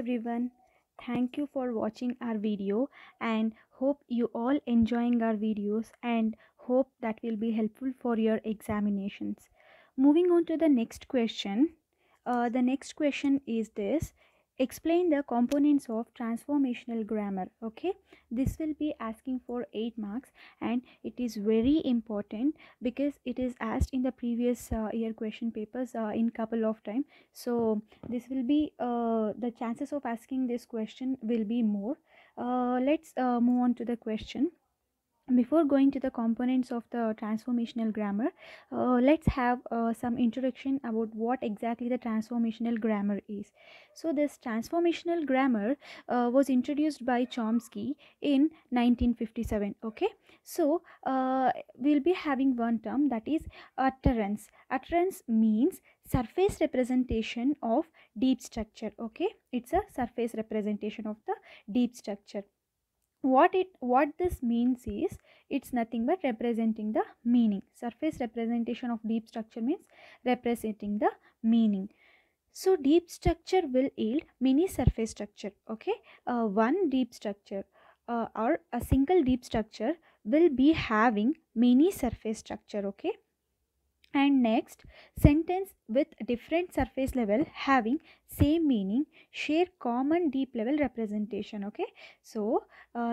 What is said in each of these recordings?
everyone. Thank you for watching our video and hope you all enjoying our videos and hope that will be helpful for your examinations. Moving on to the next question. The next question is this: explain the components of transformational grammar. Okay, this will be asking for 8 marks and it is very important because it is asked in the previous year question papers in couple of time. So this will be the chances of asking this question will be more. Let's move on to the question. Before going to the components of the transformational grammar, let's have some introduction about what exactly the transformational grammar is. So this transformational grammar was introduced by Chomsky in 1957. Okay, so we'll be having one term, that is utterance. Utterance means surface representation of deep structure. Okay, it's a surface representation of the deep structure. What this means is, it's nothing but representing the meaning. Surface representation of deep structure means representing the meaning. So deep structure will yield many surface structure. Okay, one deep structure or a single deep structure will be having many surface structure. Okay, and next, sentence with different surface level having same meaning share common deep level representation. Okay, so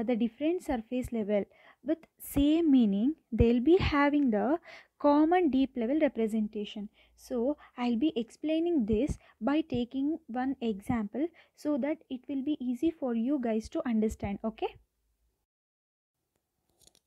the different surface level with same meaning, they'll be having the common deep level representation. So I'll be explaining this by taking one example so that it will be easy for you guys to understand. Okay,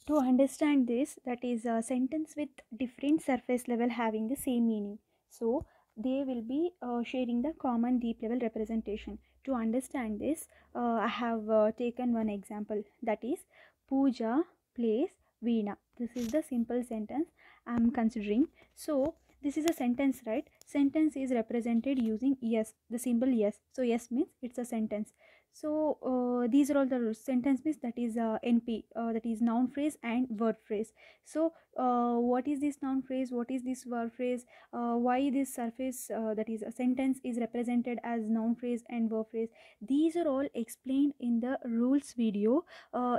to understand this, that is a sentence with different surface level having the same meaning, so they will be sharing the common deep level representation. To understand this, I have taken one example, that is Pooja plays Veena. This is the simple sentence I am considering. So this is a sentence, right? Sentence is represented using yes, the symbol yes. So yes means it's a sentence. So these are all the rules. Sentence means, that is NP, that is noun phrase and verb phrase. So what is this noun phrase, what is this verb phrase, why this surface, that is a sentence, is represented as noun phrase and verb phrase. These are all explained in the rules video.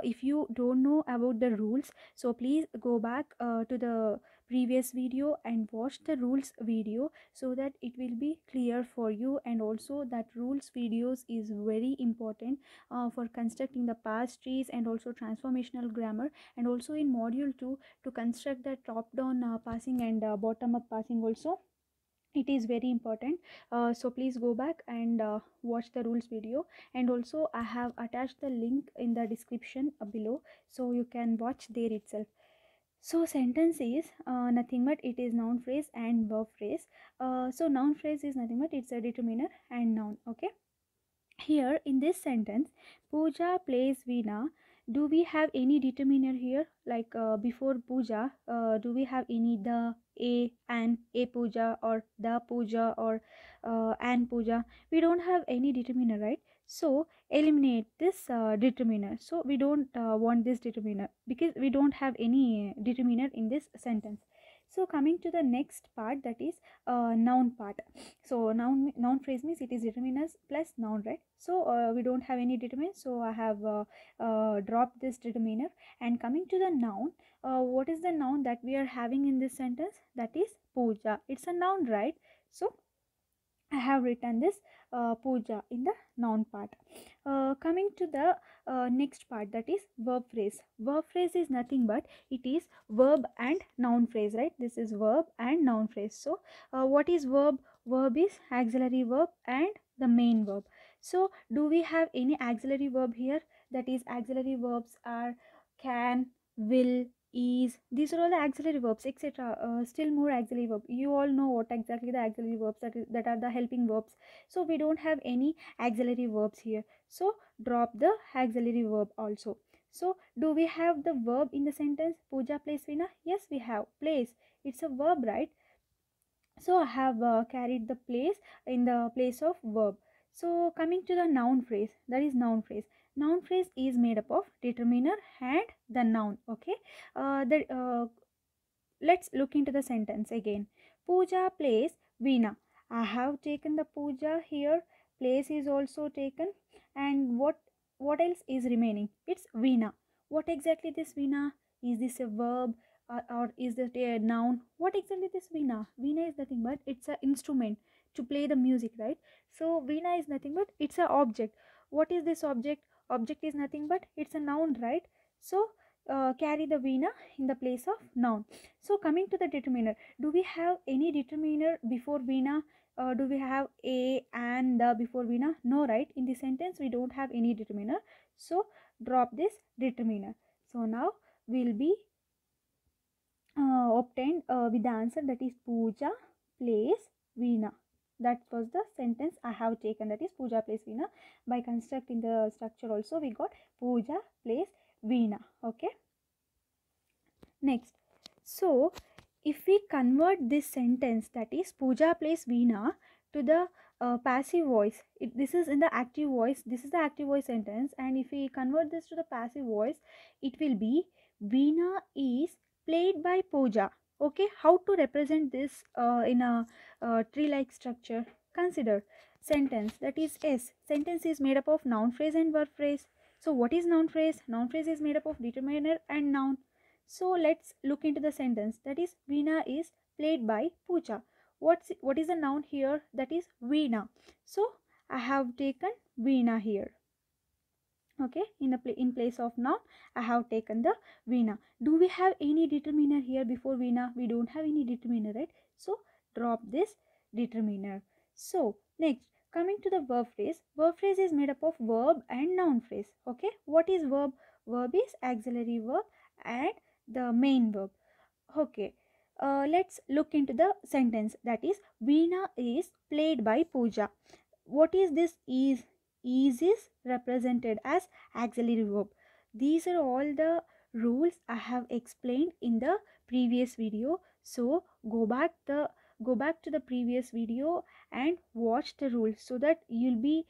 If you don't know about the rules, so please go back to the previous video and watch the rules video so that it will be clear for you. And also that rules videos is very important for constructing the past trees and also transformational grammar, and also in module 2 to construct the top down passing and bottom up passing also it is very important. So please go back and watch the rules video, and also I have attached the link in the description below, so you can watch there itself. So sentence is nothing but it is noun phrase and verb phrase. So noun phrase is nothing but it's a determiner and noun. Okay, here in this sentence, Pooja plays Veena, do we have any determiner here? Like before Pooja, do we have any the, a, an, a Pooja, or the Pooja, or an Pooja? We don't have any determiner, right? So eliminate this determiner. So we don't want this determiner because we don't have any determiner in this sentence. So coming to the next part, that is noun part. So noun phrase means it is determiners plus noun, right? So we don't have any determiner, so I have dropped this determiner. And coming to the noun, what is the noun that we are having in this sentence? That is Pooja. It's a noun, right? So I have written this Pooja in the noun part. Coming to the next part, that is verb phrase. Verb phrase is nothing but it is verb and noun phrase, right? This is verb and noun phrase. So what is verb? Verb is auxiliary verb and the main verb. So do we have any auxiliary verb here? That is, auxiliary verbs are can, will, is. These are all the auxiliary verbs, etc. Still more auxiliary verb. You all know what exactly the auxiliary verbs that are the helping verbs. So we don't have any auxiliary verbs here, so drop the auxiliary verb also. So do we have the verb in the sentence? Pooja plays Veena. Yes, we have plays. It's a verb, right? So I have carried the plays in the place of verb. So coming to the noun phrase, that is noun phrase. Noun phrase is made up of determiner and the noun. Okay, let's look into the sentence again. Pooja plays Veena. I have taken the Pooja here. place is also taken. And what else is remaining? It's Veena. What exactly this Veena? Is this a verb or is it a noun? What exactly this Veena? Veena is nothing but it's an instrument to play the music, right? So Veena is nothing but it's an object. What is this object? Object is nothing but it's a noun, right? So carry the Veena in the place of noun. So coming to the determiner, do we have any determiner before Veena? Do we have a, and, the before Veena? No, right? In this sentence we don't have any determiner, so drop this determiner. So now will be obtained with the answer, that is Pooja plays Veena. That was the sentence I have taken, that is Pooja plays Veena. By constructing the structure also we got Pooja plays Veena. Okay, next, so if we convert this sentence, that is Pooja plays Veena, to the passive voice, this is in the active voice, this is the active voice sentence, and if we convert this to the passive voice, it will be Veena is played by Pooja. Okay, how to represent this in a tree-like structure? Consider sentence, that is S. Sentence is made up of noun phrase and verb phrase. So what is noun phrase? Noun phrase is made up of determiner and noun. So let's look into the sentence, that is Veena is played by Pooja. What is the noun here? That is Veena. So I have taken Veena here. Okay, in place of noun I have taken the Veena. Do we have any determiner here before Veena? We don't have any determiner, right? So drop this determiner. So next, coming to the verb phrase. Verb phrase is made up of verb and noun phrase. Okay, what is verb? Verb is auxiliary verb and the main verb. Okay, let's look into the sentence, that is Veena is played by Pooja. What is this is? Is represented as auxiliary verb. These are all the rules I have explained in the previous video, so go back to the previous video and watch the rules so that you'll be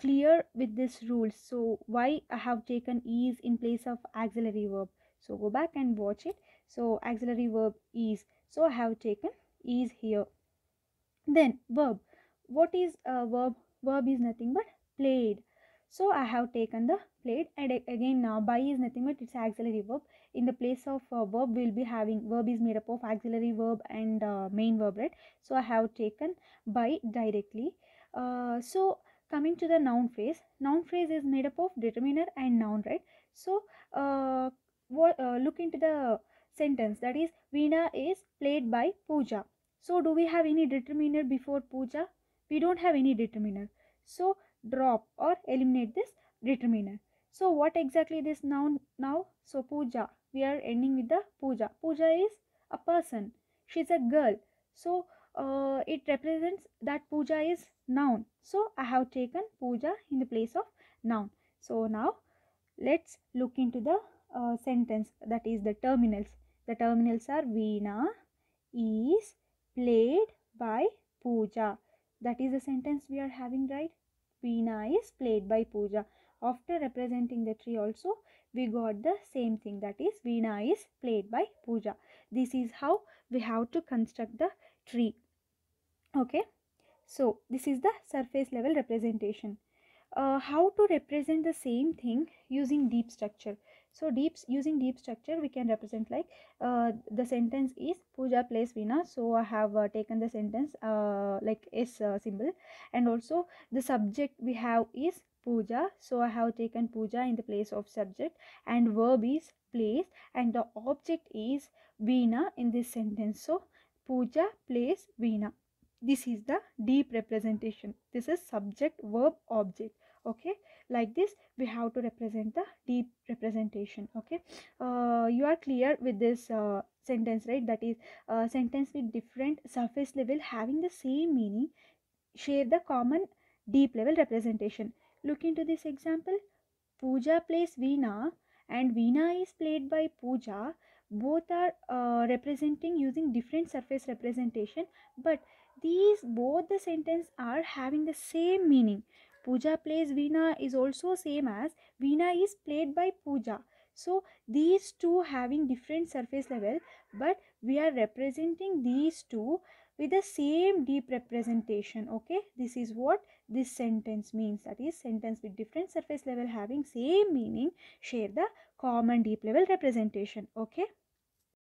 clear with this rules. So why I have taken is in place of auxiliary verb, so go back and watch it. So auxiliary verb is, so I have taken is here. Then verb, what is a verb? Verb is nothing but played, so I have taken the played. And again, now by is nothing but it's auxiliary verb. In the place of verb we'll be having, verb is made up of auxiliary verb and main verb, right? So I have taken by directly. So coming to the noun phrase, noun phrase is made up of determiner and noun, right? So look into the sentence, that is Veena is played by Pooja. So do we have any determiner before Pooja? We don't have any determiner, so drop or eliminate this determiner. So what exactly this noun now? So Pooja, we are ending with the Pooja. Pooja is a person, she's a girl, so it represents that Pooja is noun, so I have taken Pooja in the place of noun. So now let's look into the sentence, that is the terminals. The terminals are Veena is played by Pooja. That is the sentence we are having, right? Veena is played by Pooja. After representing the tree also we got the same thing, that is Veena is played by Pooja. This is how we have to construct the tree. Okay, so this is the surface level representation. How to represent the same thing using deep structure? So using deep structure we can represent like the sentence is Pooja plays Veena, so I have taken the sentence like S symbol, and also the subject we have is Pooja, so I have taken Pooja in the place of subject, and verb is plays, and the object is Veena in this sentence, so Pooja plays Veena. This is the deep representation. This is subject, verb, object. Okay, like this we have to represent the deep representation. Okay, you are clear with this sentence, right? That is a sentence with different surface level having the same meaning share the common deep level representation. Look into this example. Pooja plays Veena and Veena is played by Pooja. Both are representing using different surface representation, but these both the sentence are having the same meaning. Pooja plays Veena is also same as Veena is played by Pooja. So these two having different surface level, but we are representing these two with the same deep representation. Okay, this is what this sentence means, that is, sentence with different surface level having same meaning share the common deep level representation. Okay.